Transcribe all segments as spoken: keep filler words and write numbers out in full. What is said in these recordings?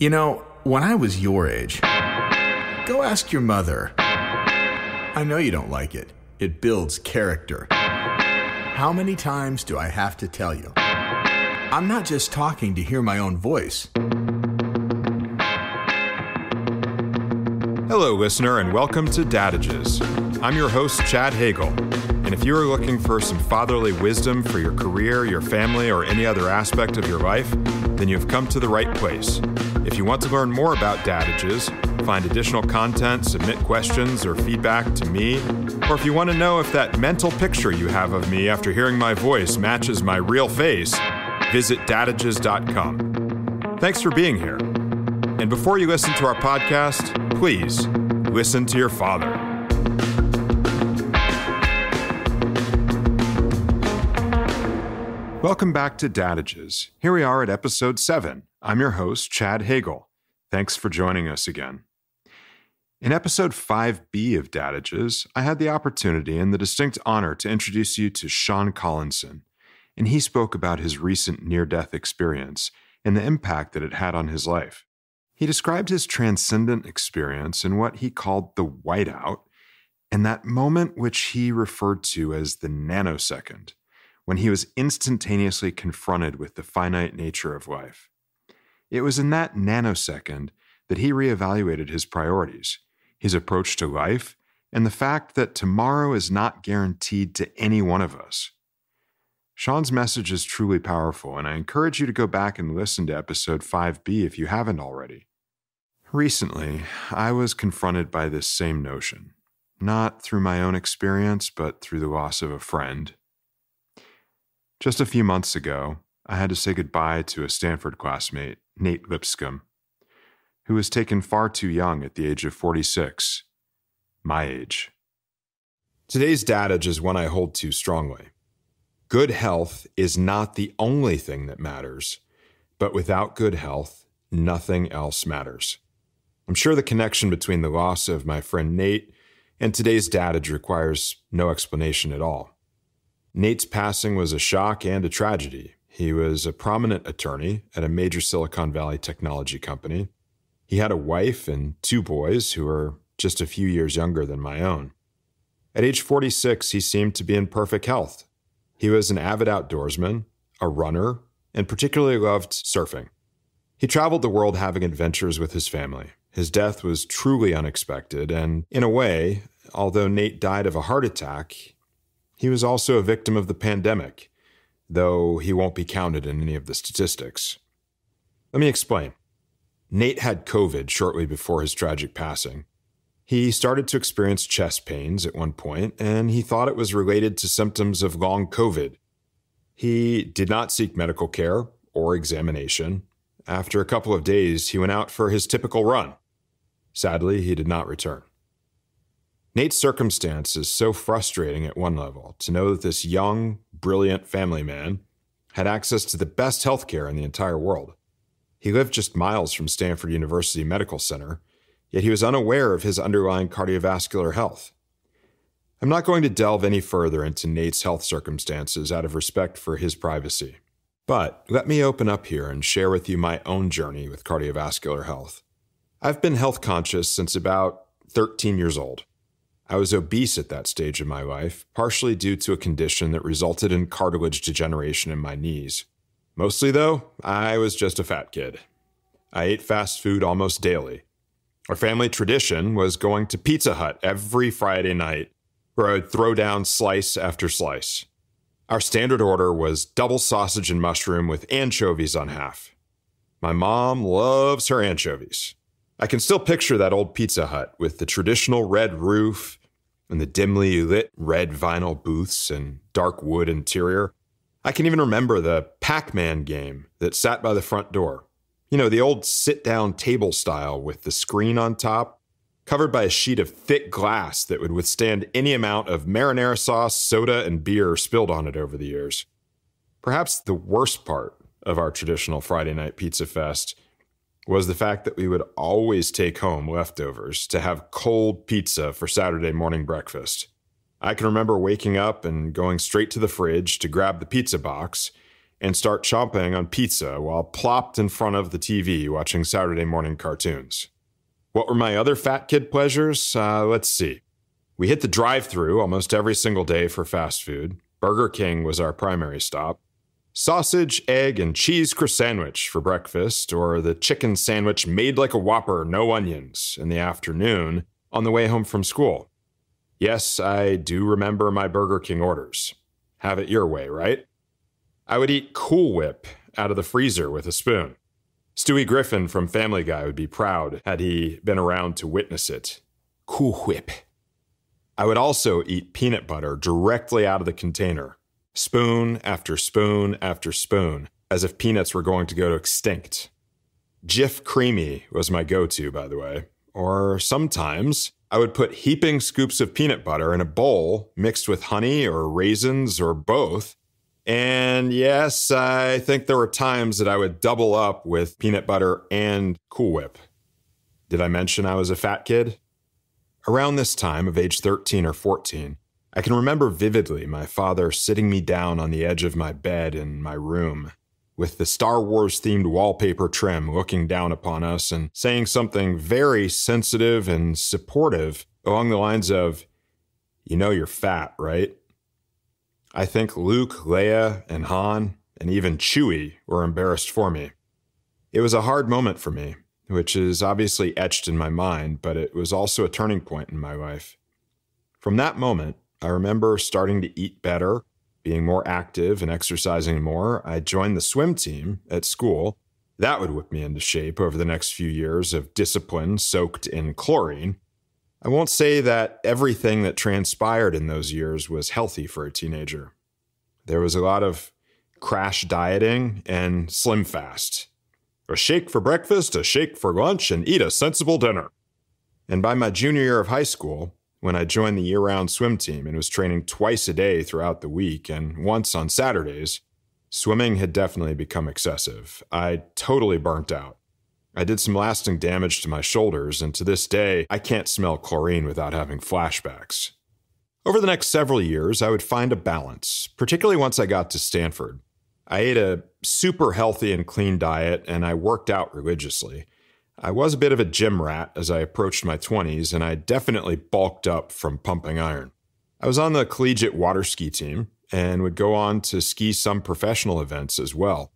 You know, when I was your age, go ask your mother. I know you don't like it. It builds character. How many times do I have to tell you? I'm not just talking to hear my own voice. Hello, listener, and welcome to Dadages. I'm your host, Chad Hagle. And if you are looking for some fatherly wisdom for your career, your family, or any other aspect of your life, then you've come to the right place. If you want to learn more about Dadages, find additional content, submit questions or feedback to me, or if you want to know if that mental picture you have of me after hearing my voice matches my real face, visit Dadages dot com. Thanks for being here. And before you listen to our podcast, please listen to your father. Welcome back to Dadages. Here we are at episode seven. I'm your host, Chad Hagle. Thanks for joining us again. In episode five B of Dadages, I had the opportunity and the distinct honor to introduce you to Sean Collinson, and he spoke about his recent near-death experience and the impact that it had on his life. He described his transcendent experience in what he called the whiteout, and that moment which he referred to as the nanosecond, when he was instantaneously confronted with the finite nature of life. It was in that nanosecond that he reevaluated his priorities, his approach to life, and the fact that tomorrow is not guaranteed to any one of us. Sean's message is truly powerful, and I encourage you to go back and listen to episode five B if you haven't already. Recently, I was confronted by this same notion, not through my own experience, but through the loss of a friend. Just a few months ago, I had to say goodbye to a Stanford classmate, Nate Lipscomb, who was taken far too young at the age of forty-six, my age. Today's adage is one I hold to strongly. Good health is not the only thing that matters, but without good health, nothing else matters. I'm sure the connection between the loss of my friend Nate and today's adage requires no explanation at all. Nate's passing was a shock and a tragedy. He was a prominent attorney at a major Silicon Valley technology company. He had a wife and two boys who were just a few years younger than my own. At age forty-six, he seemed to be in perfect health. He was an avid outdoorsman, a runner, and particularly loved surfing. He traveled the world having adventures with his family. His death was truly unexpected, and in a way, although Nate died of a heart attack, he was also a victim of the pandemic, though he won't be counted in any of the statistics. Let me explain. Nate had COVID shortly before his tragic passing. He started to experience chest pains at one point, and he thought it was related to symptoms of long COVID. He did not seek medical care or examination. After a couple of days, he went out for his typical run. Sadly, he did not return. Nate's circumstance is so frustrating at one level to know that this young, brilliant family man had access to the best healthcare in the entire world. He lived just miles from Stanford University Medical Center, yet he was unaware of his underlying cardiovascular health. I'm not going to delve any further into Nate's health circumstances out of respect for his privacy, but let me open up here and share with you my own journey with cardiovascular health. I've been health conscious since about thirteen years old. I was obese at that stage of my life, partially due to a condition that resulted in cartilage degeneration in my knees. Mostly, though, I was just a fat kid. I ate fast food almost daily. Our family tradition was going to Pizza Hut every Friday night, where I would throw down slice after slice. Our standard order was double sausage and mushroom with anchovies on half. My mom loves her anchovies. I can still picture that old Pizza Hut with the traditional red roof, and the dimly lit red vinyl booths and dark wood interior. I can even remember the Pac-Man game that sat by the front door. You know, the old sit-down table style with the screen on top, covered by a sheet of thick glass that would withstand any amount of marinara sauce, soda, and beer spilled on it over the years. Perhaps the worst part of our traditional Friday night pizza fest was the fact that we would always take home leftovers to have cold pizza for Saturday morning breakfast. I can remember waking up and going straight to the fridge to grab the pizza box and start chomping on pizza while plopped in front of the T V watching Saturday morning cartoons. What were my other fat kid pleasures? Uh, let's see. We hit the drive-thru almost every single day for fast food. Burger King was our primary stop. Sausage, egg, and cheese croissant for breakfast, or the chicken sandwich made like a Whopper, no onions, in the afternoon on the way home from school. Yes, I do remember my Burger King orders. Have it your way, right? I would eat Cool Whip out of the freezer with a spoon. Stewie Griffin from Family Guy would be proud had he been around to witness it. Cool Whip. I would also eat peanut butter directly out of the container, spoon after spoon after spoon, as if peanuts were going to go extinct. Jif Creamy was my go-to, by the way. Or sometimes I would put heaping scoops of peanut butter in a bowl mixed with honey or raisins or both. And yes, I think there were times that I would double up with peanut butter and Cool Whip. Did I mention I was a fat kid? Around this time of age thirteen or fourteen, I can remember vividly my father sitting me down on the edge of my bed in my room with the Star Wars themed wallpaper trim looking down upon us and saying something very sensitive and supportive along the lines of, "You know you're fat, right?" I think Luke, Leia, and Han, and even Chewie were embarrassed for me. It was a hard moment for me, which is obviously etched in my mind, but it was also a turning point in my life. From that moment, I remember starting to eat better, being more active and exercising more. I joined the swim team at school. That would whip me into shape over the next few years of discipline soaked in chlorine. I won't say that everything that transpired in those years was healthy for a teenager. There was a lot of crash dieting and SlimFast. A shake for breakfast, a shake for lunch, and eat a sensible dinner. And by my junior year of high school, when I joined the year-round swim team and was training twice a day throughout the week and once on Saturdays, swimming had definitely become excessive. I totally burnt out. I did some lasting damage to my shoulders, and to this day, I can't smell chlorine without having flashbacks. Over the next several years, I would find a balance, particularly once I got to Stanford. I ate a super healthy and clean diet, and I worked out religiously. I was a bit of a gym rat as I approached my twenties, and I definitely bulked up from pumping iron. I was on the collegiate water ski team and would go on to ski some professional events as well.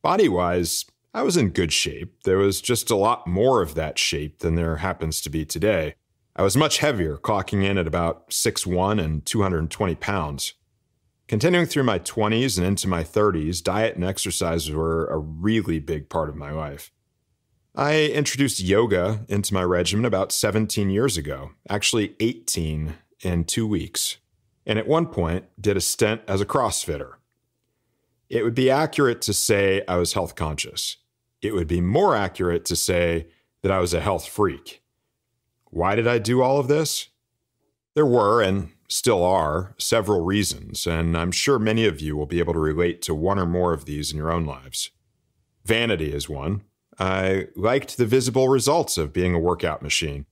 Body-wise, I was in good shape. There was just a lot more of that shape than there happens to be today. I was much heavier, clocking in at about six foot one and two hundred twenty pounds. Continuing through my twenties and into my thirties, diet and exercise were a really big part of my life. I introduced yoga into my regimen about seventeen years ago, actually eighteen in two weeks, and at one point did a stint as a CrossFitter. It would be accurate to say I was health conscious. It would be more accurate to say that I was a health freak. Why did I do all of this? There were, and still are, several reasons, and I'm sure many of you will be able to relate to one or more of these in your own lives. Vanity is one. I liked the visible results of being a workout machine.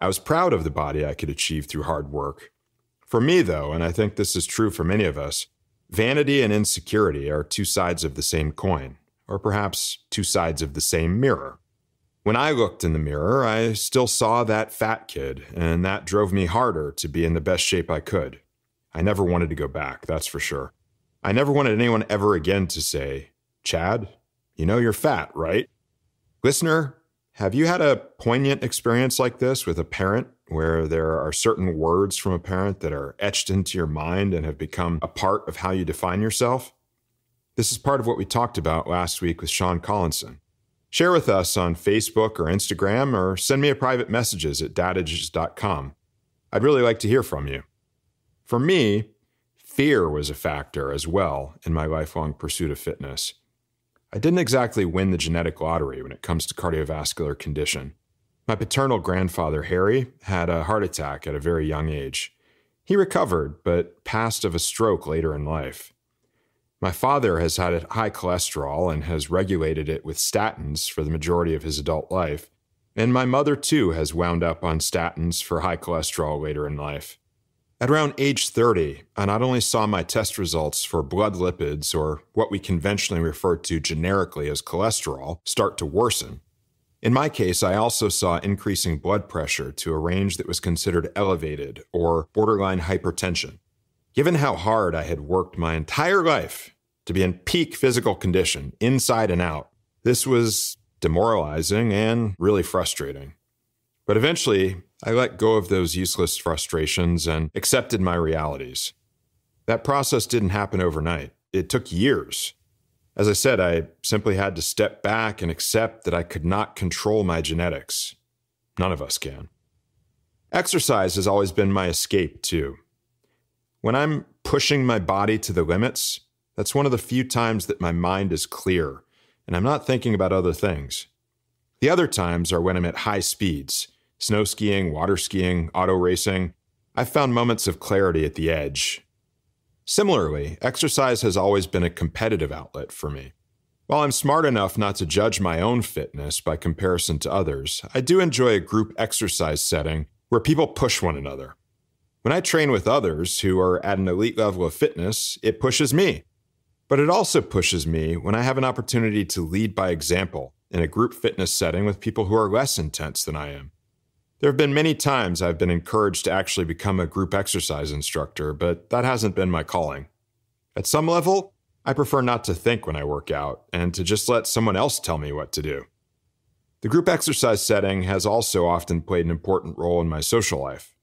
I was proud of the body I could achieve through hard work. For me, though, and I think this is true for many of us, vanity and insecurity are two sides of the same coin, or perhaps two sides of the same mirror. When I looked in the mirror, I still saw that fat kid, and that drove me harder to be in the best shape I could. I never wanted to go back, that's for sure. I never wanted anyone ever again to say, "Chad, you know you're fat, right?" Listener, have you had a poignant experience like this with a parent, where there are certain words from a parent that are etched into your mind and have become a part of how you define yourself? This is part of what we talked about last week with Sean Collinson. Share with us on Facebook or Instagram, or send me a private messages at Dadages dot com. I'd really like to hear from you. For me, fear was a factor as well in my lifelong pursuit of fitness. I didn't exactly win the genetic lottery when it comes to cardiovascular condition. My paternal grandfather, Harry, had a heart attack at a very young age. He recovered, but passed of a stroke later in life. My father has had high cholesterol and has regulated it with statins for the majority of his adult life, and my mother too has wound up on statins for high cholesterol later in life. At around age thirty, I not only saw my test results for blood lipids, or what we conventionally refer to generically as cholesterol, start to worsen. In my case, I also saw increasing blood pressure to a range that was considered elevated or borderline hypertension. Given how hard I had worked my entire life to be in peak physical condition, inside and out, this was demoralizing and really frustrating. But eventually, I let go of those useless frustrations and accepted my realities. That process didn't happen overnight. It took years. As I said, I simply had to step back and accept that I could not control my genetics. None of us can. Exercise has always been my escape, too. When I'm pushing my body to the limits, that's one of the few times that my mind is clear, and I'm not thinking about other things. The other times are when I'm at high speeds. Snow skiing, water skiing, auto racing. I've found moments of clarity at the edge. Similarly, exercise has always been a competitive outlet for me. While I'm smart enough not to judge my own fitness by comparison to others, I do enjoy a group exercise setting where people push one another. When I train with others who are at an elite level of fitness, it pushes me. But it also pushes me when I have an opportunity to lead by example in a group fitness setting with people who are less intense than I am. There have been many times I've been encouraged to actually become a group exercise instructor, but that hasn't been my calling. At some level, I prefer not to think when I work out and to just let someone else tell me what to do. The group exercise setting has also often played an important role in my social life.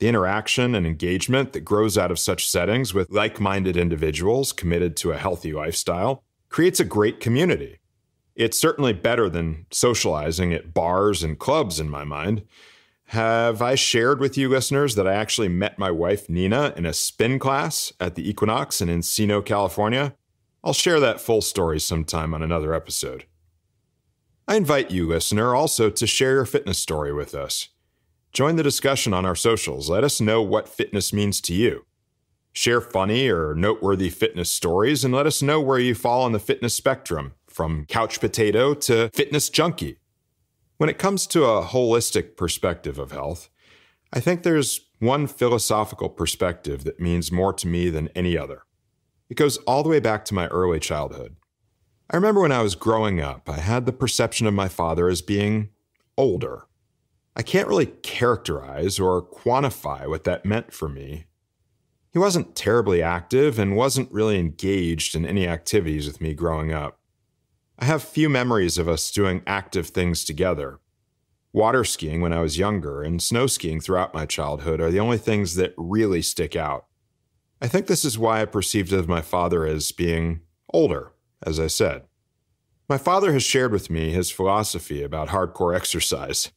The interaction and engagement that grows out of such settings with like-minded individuals committed to a healthy lifestyle creates a great community. It's certainly better than socializing at bars and clubs in my mind. Have I shared with you listeners that I actually met my wife, Nina, in a spin class at the Equinox in Encino, California? I'll share that full story sometime on another episode. I invite you, listener, also to share your fitness story with us. Join the discussion on our socials. Let us know what fitness means to you. Share funny or noteworthy fitness stories and let us know where you fall on the fitness spectrum, from couch potato to fitness junkie. When it comes to a holistic perspective of health, I think there's one philosophical perspective that means more to me than any other. It goes all the way back to my early childhood. I remember when I was growing up, I had the perception of my father as being older. I can't really characterize or quantify what that meant for me. He wasn't terribly active and wasn't really engaged in any activities with me growing up. I have few memories of us doing active things together. Water skiing when I was younger and snow skiing throughout my childhood are the only things that really stick out. I think this is why I perceived of my father as being older, as I said. My father has shared with me his philosophy about hardcore exercise.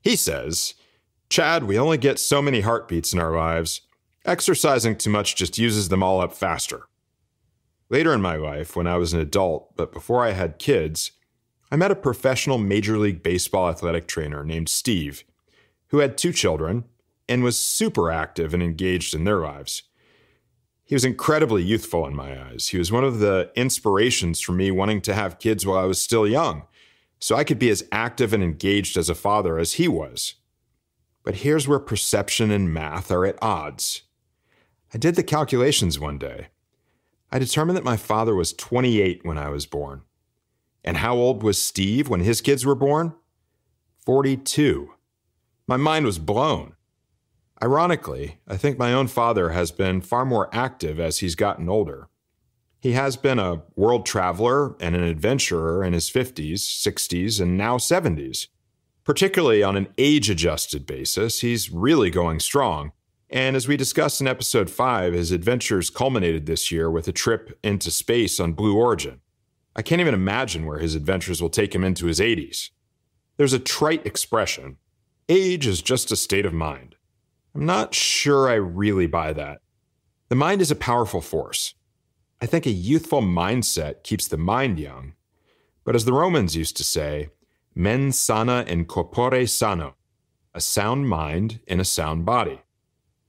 He says, "Chad, we only get so many heartbeats in our lives. Exercising too much just uses them all up faster." Later in my life, when I was an adult, but before I had kids, I met a professional Major League Baseball athletic trainer named Steve, who had two children and was super active and engaged in their lives. He was incredibly youthful in my eyes. He was one of the inspirations for me wanting to have kids while I was still young, so I could be as active and engaged as a father as he was. But here's where perception and math are at odds. I did the calculations one day. I determined that my father was twenty-eight when I was born. And how old was Steve when his kids were born? forty-two. My mind was blown. Ironically, I think my own father has been far more active as he's gotten older. He has been a world traveler and an adventurer in his fifties, sixties, and now seventies. Particularly on an age-adjusted basis, he's really going strong. And as we discussed in episode five, his adventures culminated this year with a trip into space on Blue Origin. I can't even imagine where his adventures will take him into his eighties. There's a trite expression, age is just a state of mind. I'm not sure I really buy that. The mind is a powerful force. I think a youthful mindset keeps the mind young. But as the Romans used to say, mens sana in corpore sano, a sound mind in a sound body.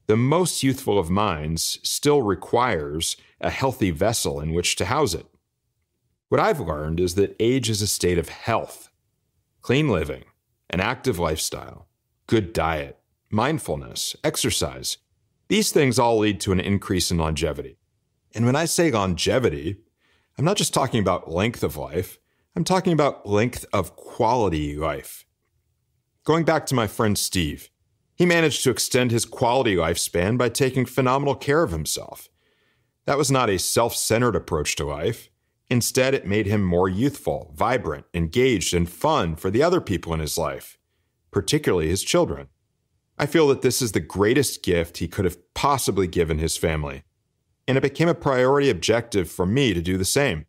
The most youthful of minds still requires a healthy vessel in which to house it. What I've learned is that age is a state of health, clean living, an active lifestyle, good diet, mindfulness, exercise. These things all lead to an increase in longevity. And when I say longevity, I'm not just talking about length of life. I'm talking about length of quality life. Going back to my friend Steve, he managed to extend his quality lifespan by taking phenomenal care of himself. That was not a self-centered approach to life. Instead, it made him more youthful, vibrant, engaged, and fun for the other people in his life, particularly his children. I feel that this is the greatest gift he could have possibly given his family, and it became a priority objective for me to do the same.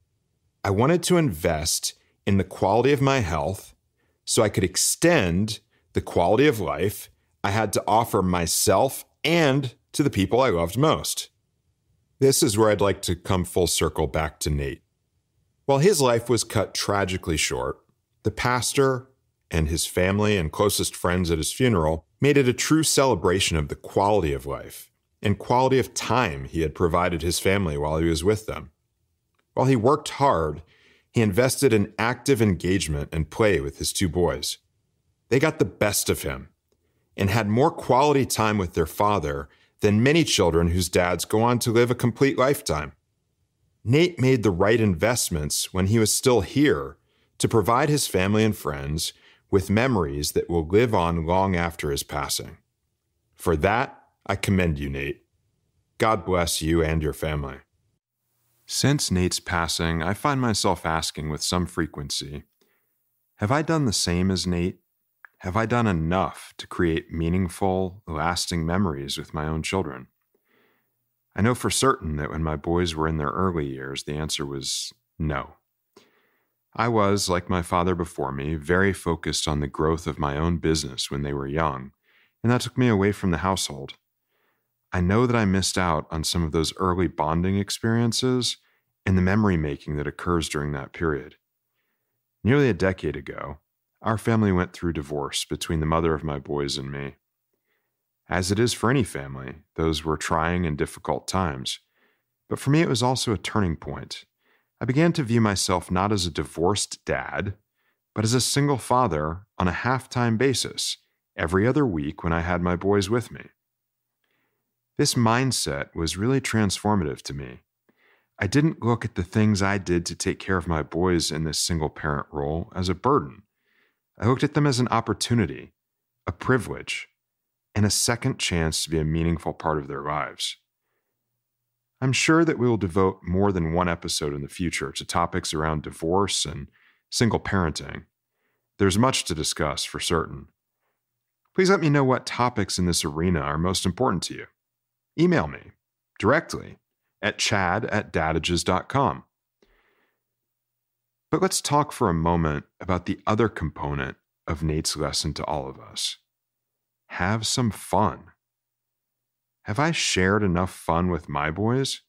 I wanted to invest in the quality of my health so I could extend the quality of life I had to offer myself and to the people I loved most. This is where I'd like to come full circle back to Nate. While his life was cut tragically short, the pastor and his family and closest friends at his funeral made it a true celebration of the quality of life and quality of time he had provided his family while he was with them. While he worked hard, he invested in active engagement and play with his two boys. They got the best of him and had more quality time with their father than many children whose dads go on to live a complete lifetime. Nate made the right investments when he was still here to provide his family and friends with memories that will live on long after his passing. For that, I commend you, Nate. God bless you and your family. Since Nate's passing, I find myself asking with some frequency, have I done the same as Nate? Have I done enough to create meaningful, lasting memories with my own children? I know for certain that when my boys were in their early years, the answer was no. I was, like my father before me, very focused on the growth of my own business when they were young, and that took me away from the household. I know that I missed out on some of those early bonding experiences and the memory-making that occurs during that period. Nearly a decade ago, our family went through divorce between the mother of my boys and me. As it is for any family, those were trying and difficult times. But for me, it was also a turning point. I began to view myself not as a divorced dad, but as a single father on a half-time basis, every other week when I had my boys with me. This mindset was really transformative to me. I didn't look at the things I did to take care of my boys in this single-parent role as a burden. I looked at them as an opportunity, a privilege, and a second chance to be a meaningful part of their lives. I'm sure that we will devote more than one episode in the future to topics around divorce and single parenting. There's much to discuss for certain. Please let me know what topics in this arena are most important to you. Email me directly at chad at dadages dot com. But let's talk for a moment about the other component of Nate's lesson to all of us. Have some fun. Have I shared enough fun with my boys?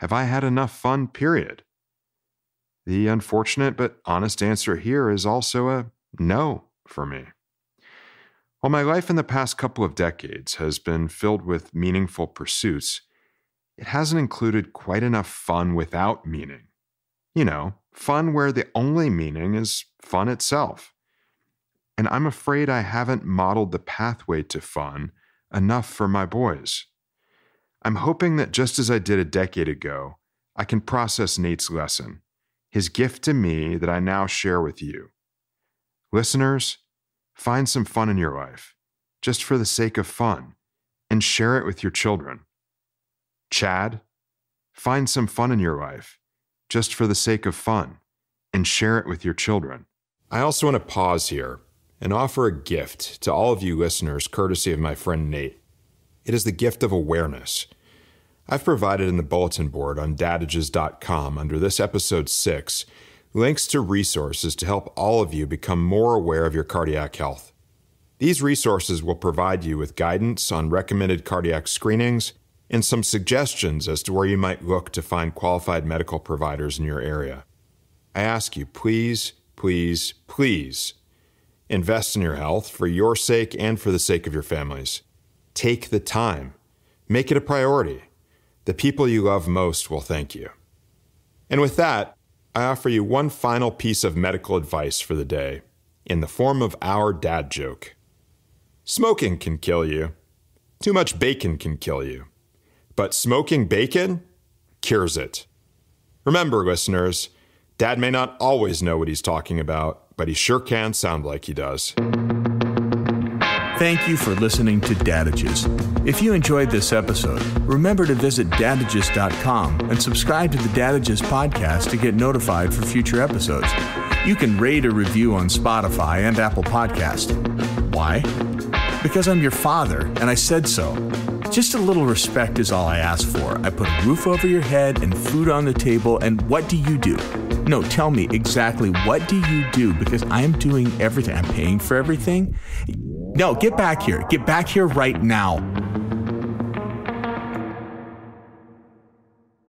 Have I had enough fun, period? The unfortunate but honest answer here is also a no for me. While my life in the past couple of decades has been filled with meaningful pursuits, it hasn't included quite enough fun without meaning. You know, fun where the only meaning is fun itself. And I'm afraid I haven't modeled the pathway to fun enough for my boys. I'm hoping that just as I did a decade ago, I can process Nate's lesson, his gift to me that I now share with you. Listeners, find some fun in your life, just for the sake of fun, and share it with your children. Chad, find some fun in your life, just for the sake of fun, and share it with your children. I also want to pause here and offer a gift to all of you listeners courtesy of my friend Nate. It is the gift of awareness. I've provided in the bulletin board on dadages dot com under this episode six, links to resources to help all of you become more aware of your cardiac health. These resources will provide you with guidance on recommended cardiac screenings and some suggestions as to where you might look to find qualified medical providers in your area. I ask you, please, please, please, invest in your health for your sake and for the sake of your families. Take the time. Make it a priority. The people you love most will thank you. And with that, I offer you one final piece of medical advice for the day in the form of our dad joke. Smoking can kill you, Too much bacon can kill you, but smoking bacon cures it. Remember, listeners, Dad may not always know what he's talking about, but he sure can sound like he does. Thank you for listening to Dadages. If you enjoyed this episode, remember to visit Dadages dot com and subscribe to the Dadages podcast to get notified for future episodes. You can rate or review on Spotify and Apple Podcasts. Why? Because I'm your father, and I said so. Just a little respect is all I ask for. I put a roof over your head and food on the table, and what do you do? No, tell me exactly what do you do, because I'm doing everything. I'm paying for everything. No, get back here. Get back here right now.